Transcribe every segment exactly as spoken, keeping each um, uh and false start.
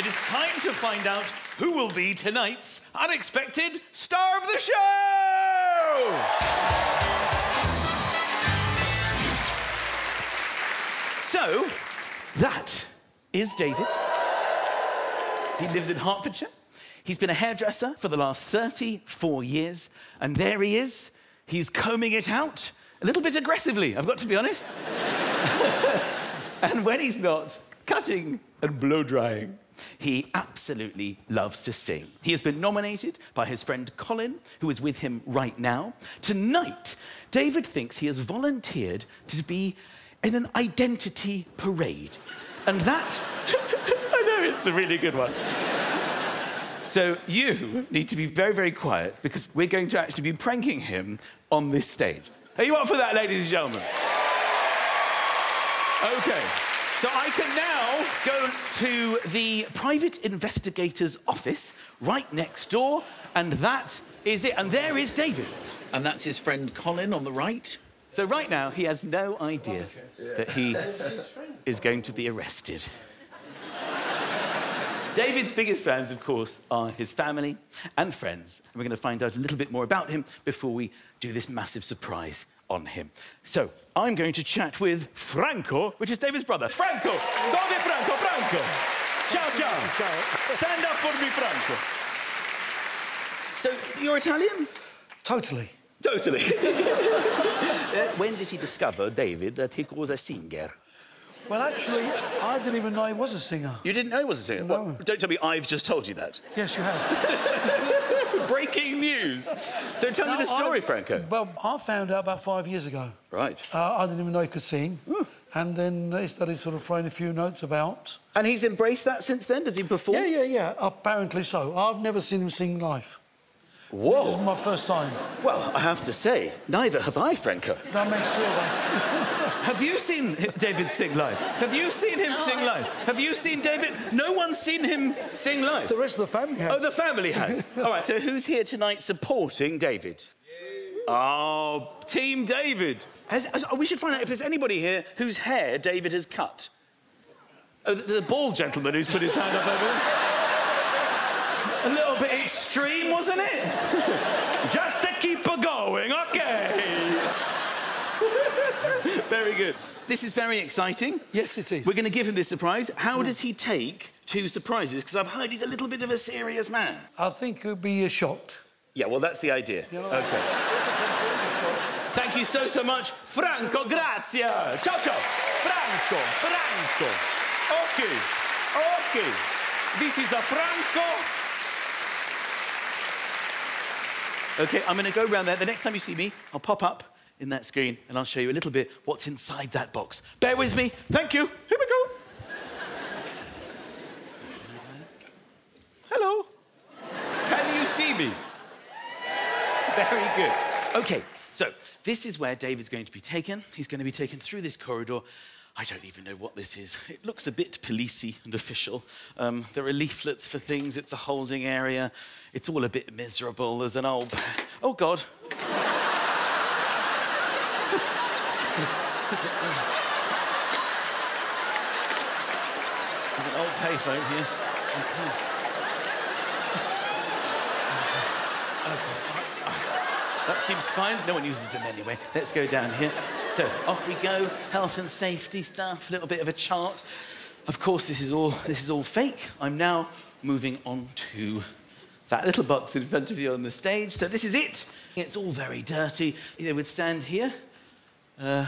It is time to find out who will be tonight's unexpected star of the show! So, that is David. He lives in Hertfordshire. He's been a hairdresser for the last thirty-four years. And there he is. He's combing it out a little bit aggressively, I've got to be honest. And when he's not cutting and blow-drying, he absolutely loves to sing. He has been nominated by his friend Colin, who is with him right now. Tonight, David thinks he has volunteered to be in an identity parade. And that... I know, it's a really good one. So you need to be very, very quiet, because we're going to actually be pranking him on this stage. Are you up for that, ladies and gentlemen? OK. So I can now go to the private investigator's office right next door, and that is it. And there is David. And that's his friend Colin on the right. So right now, he has no idea that he is going to be arrested. David's biggest fans, of course, are his family and friends. And we're going to find out a little bit more about him before we do this massive surprise on him. So, I'm going to chat with Franco, which is David's brother. Franco! Dove è Franco? Franco! Ciao, ciao! Ciao. Stand up for me, Franco. So, you're Italian? Totally. Totally. uh, when did he discover, David, that he was a singer? Well, actually, I didn't even know he was a singer. You didn't know he was a singer? No. Well, don't tell me I've just told you that. Yes, you have. Breaking news. So tell no, me the story, I... Franco. Well, I found out about five years ago. Right. Uh, I didn't even know he could sing. Ooh. And then he started sort of throwing a few notes about. And he's embraced that since then? Does he perform? Yeah, yeah, yeah. Apparently so. I've never seen him sing live. Whoa. This is my first time. Well, I have to say, neither have I, Franco. That makes two of us. Have you seen David sing live? Have you seen him no, sing live? Have you seen David? No one's seen him sing live. The rest of the family has. Oh, the family has. All right, so who's here tonight supporting David? Yeah. Oh, Team David. Has, has, we should find out if there's anybody here whose hair David has cut. Oh, there's a bald gentleman who's put his hand up over him. A little bit extreme, wasn't it? Just to keep her going, OK. Very good. This is very exciting. Yes, it is. We're going to give him this surprise. How mm. does he take two surprises? Because I've heard he's a little bit of a serious man. I think he'll be shocked. Yeah, well, that's the idea. Yeah, OK. Thank you so, so much. Franco, grazie. Ciao, ciao. Franco, Franco. OK, OK. This is a Franco. OK, I'm going to go round there. The next time you see me, I'll pop up in that screen and I'll show you a little bit what's inside that box. Bear with me. Thank you. Here we go. Hello. Can you see me? Very good. OK, so this is where David's going to be taken. He's going to be taken through this corridor. I don't even know what this is. It looks a bit policey and official. Um, there are leaflets for things. It's a holding area. It's all a bit miserable. There's an old... Oh, God. There's an old payphone here. That seems fine. No one uses them anyway. Let's go down here. So, off we go. Health and safety stuff, a little bit of a chart. Of course, this is all, this is all fake. I'm now moving on to that little box in front of you on the stage. So this is it. It's all very dirty. They would stand here. Uh,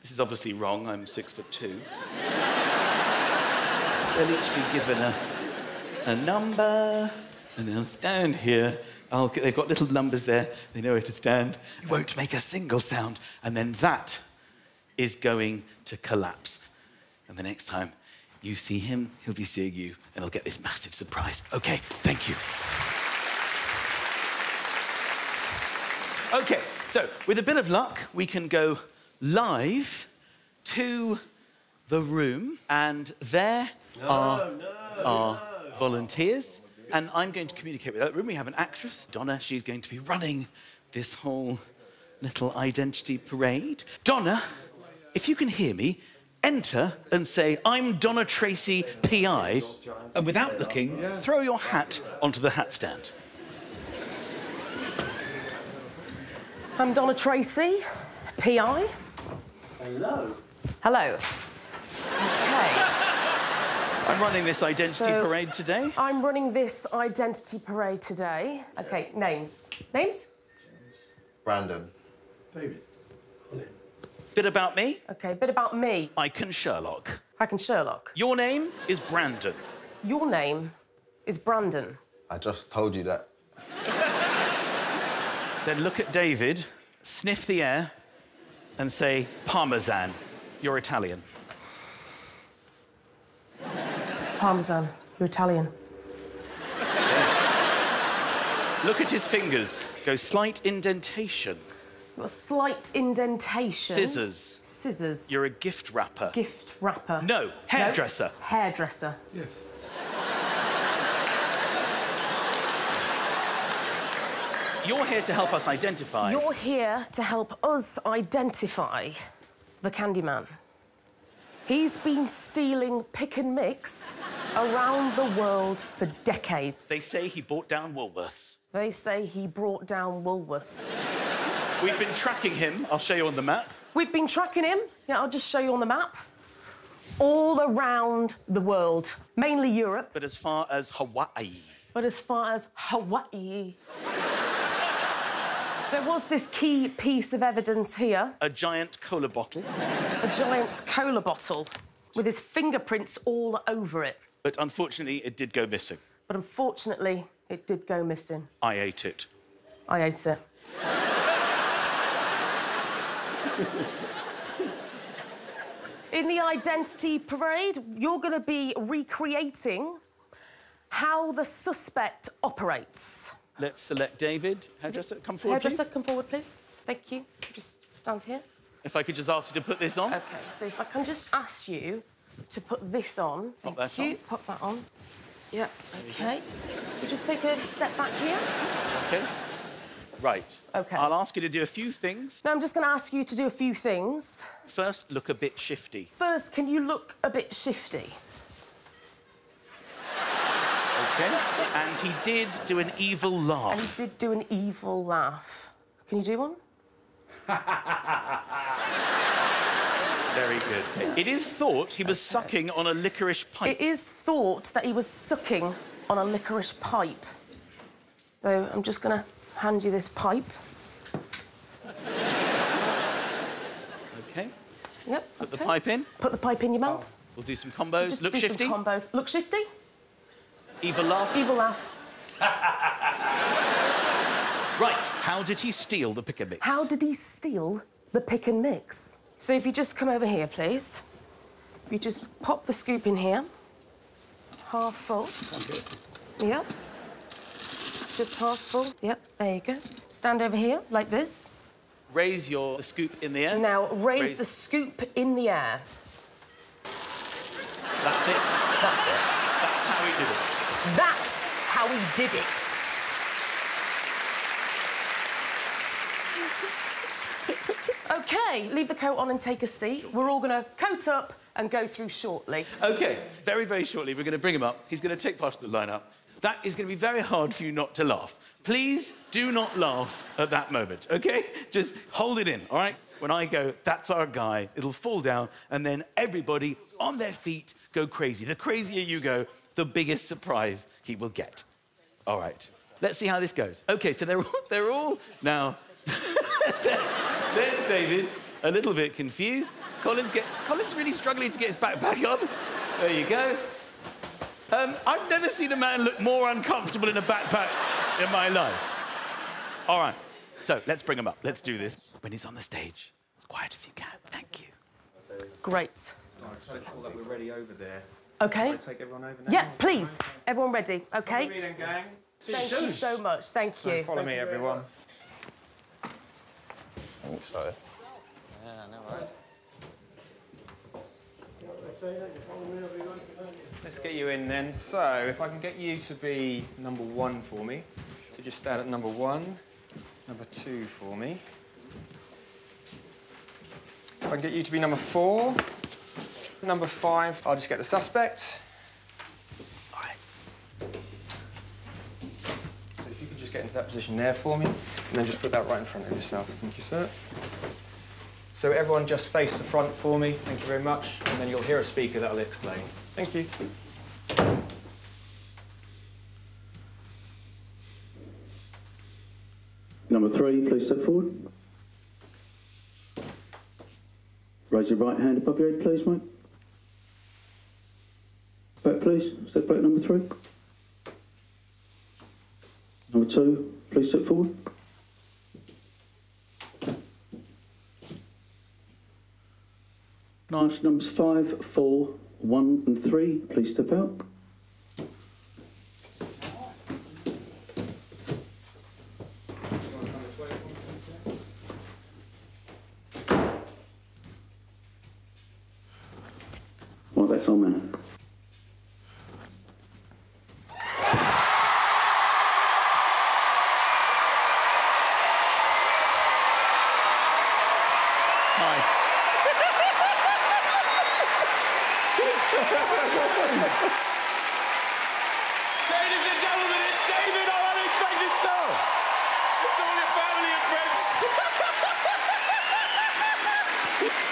this is obviously wrong. I'm six foot two. They'll each be given a, a number, and they'll stand here. I'll, they've got little numbers there. They know where to stand. It won't make a single sound. And then that is going to collapse. And the next time you see him, he'll be seeing you, and he'll get this massive surprise. OK, thank you. OK, so with a bit of luck, we can go live to the room. And there no, are no, our no. volunteers. And I'm going to communicate with that room. We have an actress, Donna. She's going to be running this whole little identity parade. Donna, if you can hear me, enter and say, "I'm Donna Tracy, P I," and without looking, throw your hat onto the hat stand. I'm Donna Tracy, P I. Hello. Hello. OK. I'm running this identity so parade today. I'm running this identity parade today. OK, names. Names? Brandon. David. Colin. Bit about me. OK, bit about me. I can Sherlock. I can Sherlock. Your name is Brandon. Your name is Brandon. I just told you that. Then look at David, sniff the air, and say, Parmesan. You're Italian. Parmesan. You're Italian. Look at his fingers. Go slight indentation. Got a slight indentation. Scissors. Scissors. You're a gift wrapper. Gift wrapper. No, hairdresser. No. Hairdresser. Yeah. You're here to help us identify... You're here to help us identify the Candyman. He's been stealing pick and mix around the world for decades. They say he brought down Woolworths. They say he brought down Woolworths. We've been tracking him. I'll show you on the map. We've been tracking him. Yeah, I'll just show you on the map. All around the world, mainly Europe. But as far as Hawaii. But as far as Hawaii. There was this key piece of evidence here. A giant cola bottle. A giant cola bottle with his fingerprints all over it. But unfortunately, it did go missing. But unfortunately, it did go missing. I ate it. I ate it. In the identity parade, you're going to be recreating how the suspect operates. Let's select David. Hairdresser, come forward, please. Hairdresser, come forward, please. Thank you. Just stand here. If I could just ask you to put this on. OK, so if I can just ask you to put this on. Pop that on. Pop that on. Yeah, OK. You just take a step back here. OK. Right. OK. I'll ask you to do a few things. No, I'm just going to ask you to do a few things. First, look a bit shifty. First, can you look a bit shifty? OK. And he did do an evil laugh. And he did do an evil laugh. Can you do one? Very good. Okay. It is thought he was okay. sucking on a licorice pipe. It is thought that he was sucking on a licorice pipe. So I'm just going to... hand you this pipe. OK. Yep, Put okay. the pipe in. Put the pipe in your mouth. Oh. We'll do some combos. Just Look do shifty. Some combos. Look shifty. Evil laugh. Evil laugh. Right. How did he steal the pick and mix? How did he steal the pick and mix? So if you just come over here, please. If you just pop the scoop in here. Half full. Okay. Yep. Just half full. Yep, there you go. Stand over here, like this. Raise your scoop in the air. Now, raise, raise... the scoop in the air. That's it. That's it. That's how he did it. That's how he did it. OK, leave the coat on and take a seat. We're all going to coat up and go through shortly. OK, very, very shortly, we're going to bring him up. He's going to take part in the lineup. That is going to be very hard for you not to laugh. Please do not laugh at that moment, OK? Just hold it in, all right? When I go, that's our guy, it'll fall down, and then everybody on their feet go crazy. The crazier you go, the biggest surprise he will get. All right, let's see how this goes. OK, so they're all... They're all now... There's David, a little bit confused. Colin's, get, Colin's really struggling to get his backpack on. There you go. Um, I've never seen a man look more uncomfortable in a backpack in my life. All right, so let's bring him up. Let's do this. When he's on the stage, as quiet as you can. Thank you. Great. No, I'm trying to call that we're ready over there. OK. Can I take everyone over now? Yeah, please. Everyone ready, OK? Good evening, gang. Thank you so much. Thank you. So follow me, everyone. I think so. Yeah, I know, right? Let's get you in then. So, if I can get you to be number one for me. So, just stand at number one, number two for me. If I can get you to be number four, Number five, I'll just get the suspect. All right. So if you could just get into that position there for me, and then just put that right in front of yourself. Thank you, sir. So everyone just face the front for me. Thank you very much. And then you'll hear a speaker that'll explain. Thank you. Number three, please step forward. Raise your right hand above your head, please, mate. Back, please. Step back, number three. Number two, please step forward. Nice. Numbers five, four, one, and three, please step out. Well, that's all, man. Ladies and gentlemen, it's David, our unexpected star. It's all your family and friends.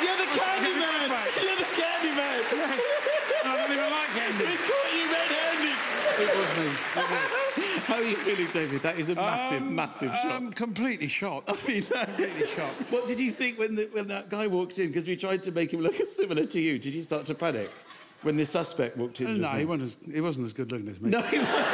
You're the Candyman. You're the Candyman. I don't even like candy. We caught you red-handed. It was me. It was. How are you feeling, David? That is a massive, um, massive shock. I'm completely shocked. I mean, completely shocked. What did you think when the, when that guy walked in? Because we tried to make him look similar to you. Did you start to panic? When the suspect walked in, uh, no, he wasn't, as, he wasn't as good looking as me. No, he wasn't.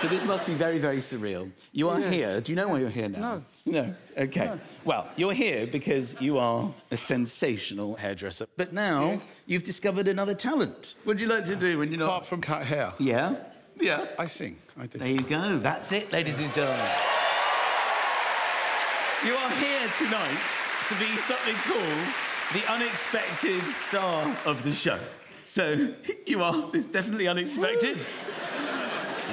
So this must be very, very surreal. You are yes. here. Do you know why you're here now? No. No. OK. No. Well, you're here because you are a sensational hairdresser. But now yes. you've discovered another talent. What do you like to do when you're not... Apart from cut hair. Yeah? Yeah. I sing. I do. There you go. That's it, ladies and gentlemen. You are here tonight to be something called... the unexpected star of the show. So, you are, it's definitely unexpected.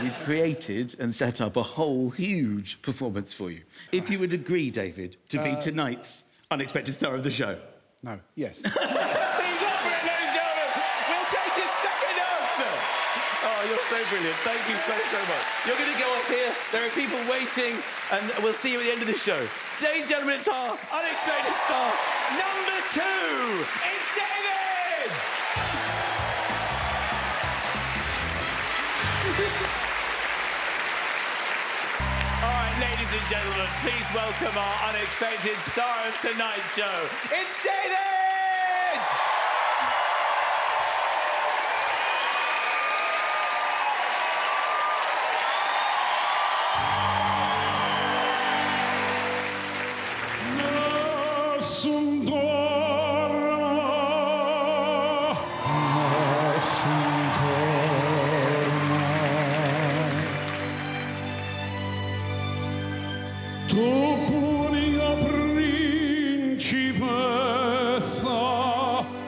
We've created and set up a whole huge performance for you. If you would agree, David, to uh, be tonight's unexpected star of the show. No, yes. He's up for it, ladies and gentlemen. We'll take his second answer. Oh, you're so brilliant. Thank you so, so much. You're going to go up here. There are people waiting, and we'll see you at the end of the show. Ladies and gentlemen, it's our unexpected star, number two, it's David! All right, ladies and gentlemen, please welcome our unexpected star of tonight's show. It's David!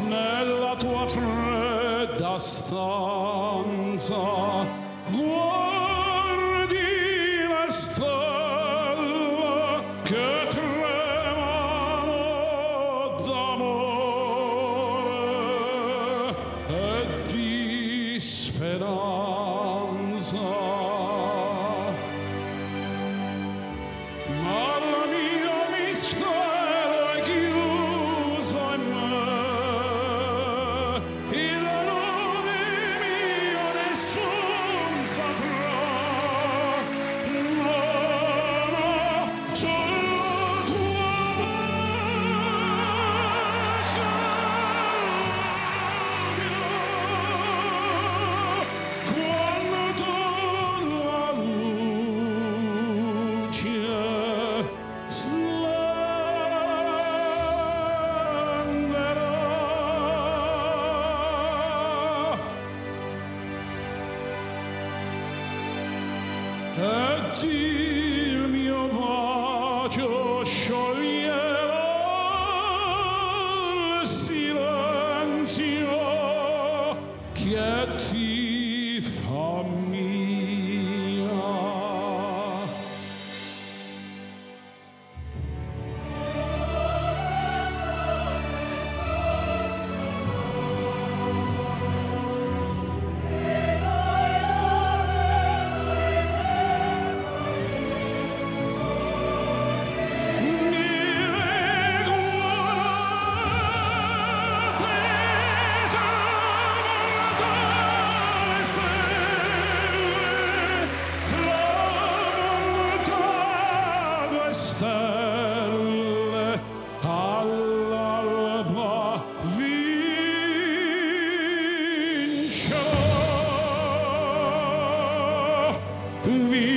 Nella tua fredda stanza guardi la stella che tremano d'amore e di speranza. Et il mio bacio scioglierà il silenzio che ti fa mia. be